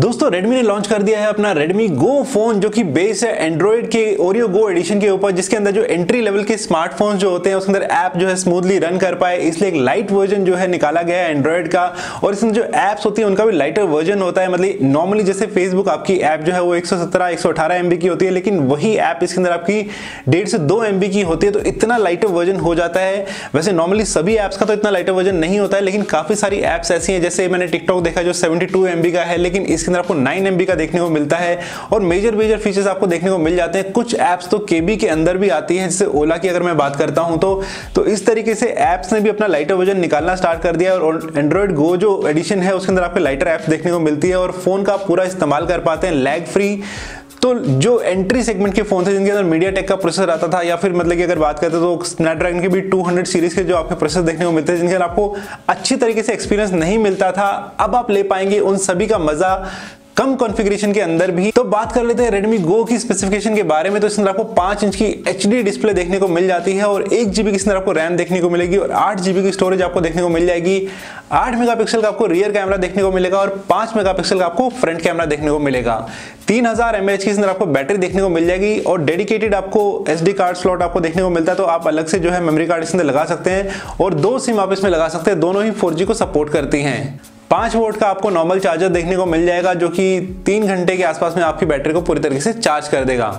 दोस्तों रेडमी ने लॉन्च कर दिया है अपना रेडमी गो फोन, जो कि बेस है एंड्रॉइड के ओरियो गो एडिशन के ऊपर, जिसके अंदर जो एंट्री लेवल के स्मार्टफोन्स जो होते हैं उसके अंदर ऐप जो है स्मूथली रन कर पाए, इसलिए एक लाइट वर्जन जो है निकाला गया है एंड्रॉइड का। और इसमें जो ऐप्स होती है उनका भी लाइटर वर्जन होता है, मतलब नॉर्मली जैसे फेसबुक आपकी ऐप जो है वो 117-118 MB की होती है, लेकिन वही ऐप इसके अंदर आपकी 1.5 से 2 MB की होती है, तो इतना लाइटर वर्जन हो जाता है। वैसे नॉर्मली सभी ऐप्स का तो इतना लाइटर वर्जन नहीं होता है, लेकिन काफी सारी ऐप्स ऐसी हैं, जैसे मैंने टिकटॉक देखा जो 72 MB का है, लेकिन इसके अंदर आपको 9 MB का देखने को मिलता है, और मेजर फीचर्स आपको देखने को मिल जाते हैं। कुछ ऐप्स तो KB के अंदर भी आती है, जैसे ओला की अगर मैं बात करता हूं तो इस तरीके से ऐप्स ने भी अपना लाइटर वर्जन निकालना स्टार्ट कर दिया, और एंड्रॉइड गो जो एडिशन है उसके अंदर आपको लाइटर ऐप्स देखने को मिलती है और फोन का पूरा इस्तेमाल कर पाते हैं लैग फ्री। तो जो एंट्री सेगमेंट के फोन थे जिनके अंदर MediaTek का प्रोसेसर आता था, या फिर मतलब कि अगर बात करते तो Snapdragon के भी 200 सीरीज के जो आपके प्रोसेसर देखने को मिलते हैं, जिनके अंदर आपको अच्छी तरीके से एक्सपीरियंस नहीं मिलता था, अब आप ले पाएंगे उन सभी का मजा कम कॉन्फ़िगरेशन के अंदर भी। तो बात कर लेते हैं रेडमी गो की स्पेसिफिकेशन के बारे में। तो इसमें आपको 5 इंच की HD डिस्प्ले देखने को मिल जाती है, और 1 GB की इसमें आपको RAM देखने को मिलेगी, और 8 GB की स्टोरेज आपको देखने को मिल जाएगी। 8 मेगापिक्सल का आपको रियर कैमरा देखने को मिलेगा, और 5 मेगापिक्सल का आपको फ्रंट कैमरा देखने को मिलेगा। 3000 mAh की इसमें आपको बैटरी देखने को मिल जाएगी, और डेडिकेटेड आपको SD कार्ड स्लॉट आपको देखने को मिलता है, तो आप अलग से जो है मेमोरी कार्ड इसमें लगा सकते हैं, और 2 SIM आप इसमें लगा सकते हैं, दोनों ही 4G को सपोर्ट करती हैं। 5 वोल्ट का आपको नॉर्मल चार्जर देखने को मिल जाएगा, जो कि 3 घंटे के आसपास में आपकी बैटरी को पूरी तरीके से चार्ज कर देगा।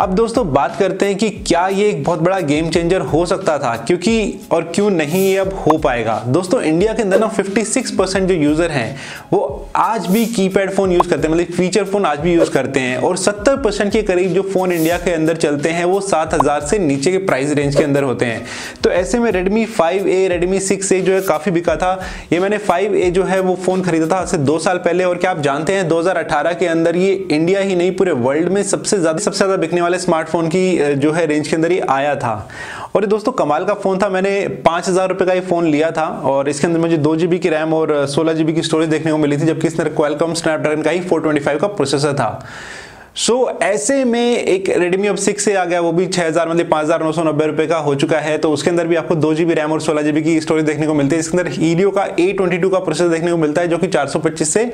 अब दोस्तों बात करते हैं कि क्या ये एक बहुत बड़ा गेम चेंजर हो सकता था, क्योंकि और क्यों नहीं ये अब हो पाएगा। दोस्तों इंडिया के अंदर ना 56% जो यूज़र हैं वो आज भी कीपैड फ़ोन यूज़ करते हैं, मतलब फीचर फ़ोन आज भी यूज़ करते हैं, और 70% के करीब जो फ़ोन इंडिया के अंदर चलते हैं वो 7000 से नीचे के प्राइस रेंज के अंदर होते हैं। तो ऐसे में रेडमी 5A रेडमी 6A जो है काफ़ी बिका था। ये मैंने 5A जो है वो फ़ोन खरीदा था आज से 2 साल पहले, और क्या आप जानते हैं 2018 के अंदर ये इंडिया ही नहीं पूरे वर्ल्ड में सबसे ज़्यादा बिकने वाले स्मार्टफोन की जो है रेंज के अंदर ही आया था। और ये दोस्तों कमाल का फ़ोन था। मैंने 5000 रुपये का ये फ़ोन लिया था, और इसके अंदर मुझे 2 GB की RAM और 16 GB की स्टोरेज देखने को मिली थी, जबकि इसमें क्वालकॉम स्नैपड्रैगन का ही 425 का प्रोसेसर था। ऐसे में एक रेडमी अब 6A आ गया, वो भी 6000 मतलब 5990 रुपये का हो चुका है, तो उसके अंदर भी आपको 2 GB RAM और 16 GB की स्टोरेज देखने को मिलती है। इसके अंदर हीलियो का A22 का प्रोसेसर देखने को मिलता है, जो कि 425 से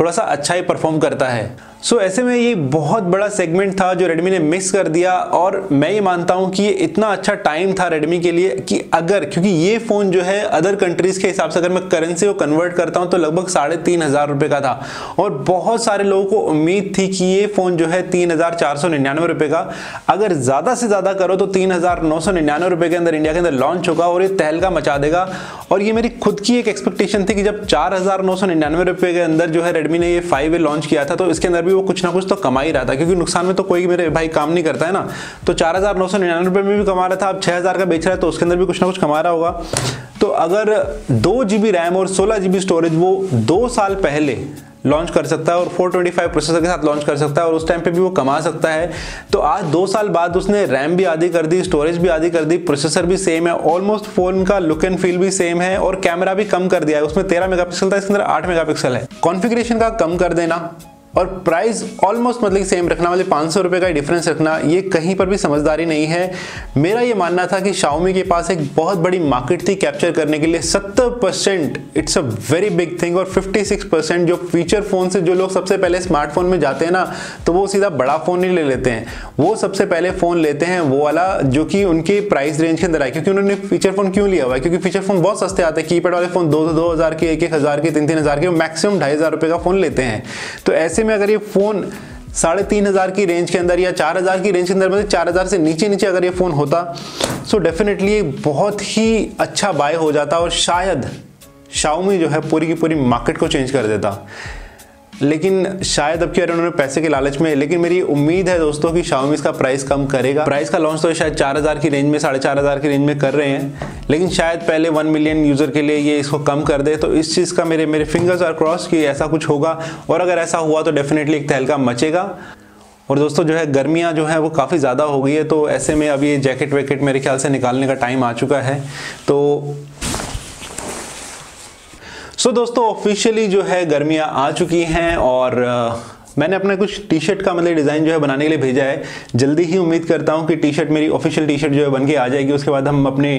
थोड़ा सा अच्छा ही परफॉर्म करता है। ऐसे में ये बहुत बड़ा सेगमेंट था जो रेडमी ने मिस कर दिया, और मैं ये मानता हूँ कि ये इतना अच्छा टाइम था रेडमी के लिए कि अगर, क्योंकि ये फ़ोन जो है अदर कंट्रीज़ के हिसाब से अगर मैं करेंसी को कन्वर्ट करता हूँ तो लगभग 3500 रुपये का था, और बहुत सारे लोगों को उम्मीद थी कि ये फ़ोन जो है 3499 रुपये का, अगर ज़्यादा से ज़्यादा करो तो 3999 रुपये के अंदर इंडिया के अंदर लॉन्च होगा, और ये तहलका मचा देगा। और ये मेरी खुद की एक एक्सपेक्टेशन थी कि जब 4999 रुपये के अंदर जो है रेडमी ने ये 5A लॉन्च किया था, तो इसके अंदर वो कुछ ना कुछ तो कमा ही रहा था, क्योंकि नुकसान में तो कोई मेरे भाई काम नहीं करता है ना। तो 4999 रुपये में भी कमा रहा था, अब 6000 का बेच रहा है, तो उसके अंदर भी कुछ ना कुछ कमा रहा होगा। तो अगर 2 GB RAM और 16 GB स्टोरेज वो 2 साल पहले लॉन्च कर सकता है, और 425 प्रोसेसर के साथ लॉन्च कर सकता है, और उस टाइम पे भी वो कमा सकता है, तो आज 2 साल बाद उसने RAM भी आधी कर दी, स्टोरेज भी आधी कर दी, प्रोसेसर भी सेम है ऑलमोस्ट, फ़ोन का लुक एंड फील भी सेम है, और कैमरा भी कम कर दिया है। उसमें 13 मेगापिक्सल था, इसके अंदर 8 मेगापिक्सल है। कॉन्फ़िगरेशन का कम कर देना और प्राइस ऑलमोस्ट मतलब सेम रखना, मतलब 500 रुपये का डिफरेंस रखना, ये कहीं पर भी समझदारी नहीं है। मेरा ये मानना था कि शाओमी के पास एक बहुत बड़ी मार्केट थी कैप्चर करने के लिए। 70% it's a very big thing, और 56% जो फीचर फ़ोन से जो लोग सबसे पहले स्मार्टफोन में जाते हैं ना, तो वो सीधा बड़ा फ़ोन नहीं ले लेते हैं, वो सबसे पहले फ़ोन लेते हैं वो वाला जो कि उनके प्राइस रेंज के अंदर आए, क्योंकि उन्होंने फीचर फ़ोन क्यों लिया हुआ है, क्योंकि फीचर फ़ोन बहुत सस्ते आते हैं। कीपैड वाले फ़ोन 2000 के, 1000 के, 3000 के, मैक्सिमम 2500 रुपये का फ़ोन लेते हैं। तो ऐसे में अगर ये फ़ोन 3500 की रेंज के अंदर या 4000 की रेंज के अंदर, मतलब 4000 से नीचे अगर ये फ़ोन होता, सो डेफिनेटली बहुत ही अच्छा बाय हो जाता, और शायद शाओमी जो है पूरी की पूरी मार्केट को चेंज कर देता। लेकिन शायद अब क्या उन्होंने पैसे के लालच में, लेकिन मेरी उम्मीद है दोस्तों कि शाओमी इसका प्राइस कम करेगा। प्राइस का लॉन्च तो शायद 4000 की रेंज में, 4500 की रेंज में कर रहे हैं, लेकिन शायद पहले 1 मिलियन यूज़र के लिए ये इसको कम कर दे। तो इस चीज़ का मेरे फिंगर्स आर क्रॉस कि ऐसा कुछ होगा, और अगर ऐसा हुआ तो डेफिनेटली एक तहलका मचेगा। और दोस्तों जो है गर्मियाँ जो है वो काफ़ी ज़्यादा हो गई है, तो ऐसे में अब ये जैकेट वैकेट मेरे ख्याल से निकालने का टाइम आ चुका है। तो दोस्तों ऑफिशियली जो है गर्मियाँ आ चुकी हैं, और मैंने अपने कुछ टी शर्ट का मतलब डिज़ाइन जो है बनाने के लिए भेजा है। जल्दी ही उम्मीद करता हूँ कि टी शर्ट मेरी ऑफिशियल टी शर्ट जो है बन के आ जाएगी। उसके बाद हम अपने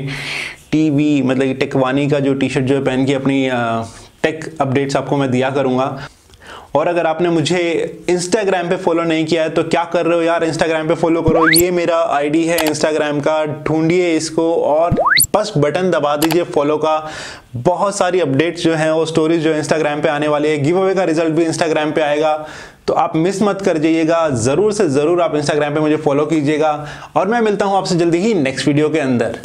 टीवी मतलब टेक वानी का जो टी शर्ट जो है पहन के अपनी टेक अपडेट्स आपको मैं दिया करूँगा। और अगर आपने मुझे इंस्टाग्राम पे फॉलो नहीं किया है तो क्या कर रहे हो यार, इंस्टाग्राम पे फॉलो करो। ये मेरा आईडी है इंस्टाग्राम का, ढूंढिए इसको और बस बटन दबा दीजिए फॉलो का। बहुत सारी अपडेट्स जो हैं वो स्टोरीज जो इंस्टाग्राम पे आने वाली है, गिव अवे का रिजल्ट भी इंस्टाग्राम पे आएगा, तो आप मिस मत कर जाइएगा। ज़रूर से ज़रूर आप इंस्टाग्राम पे मुझे फॉलो कीजिएगा और मैं मिलता हूँ आपसे जल्दी ही नेक्स्ट वीडियो के अंदर।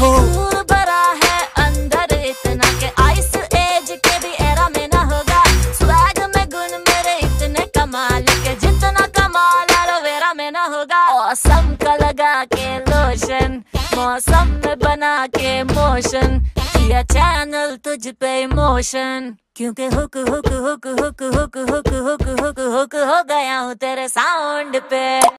मौसम का लगा के लोशन, मौसम में बना के मोशन, किया चैनल तुझ पे इमोशन, क्योंकि hook hook hook hook hook hook hook hook hook हो गया हूँ तेरे साउंड पे।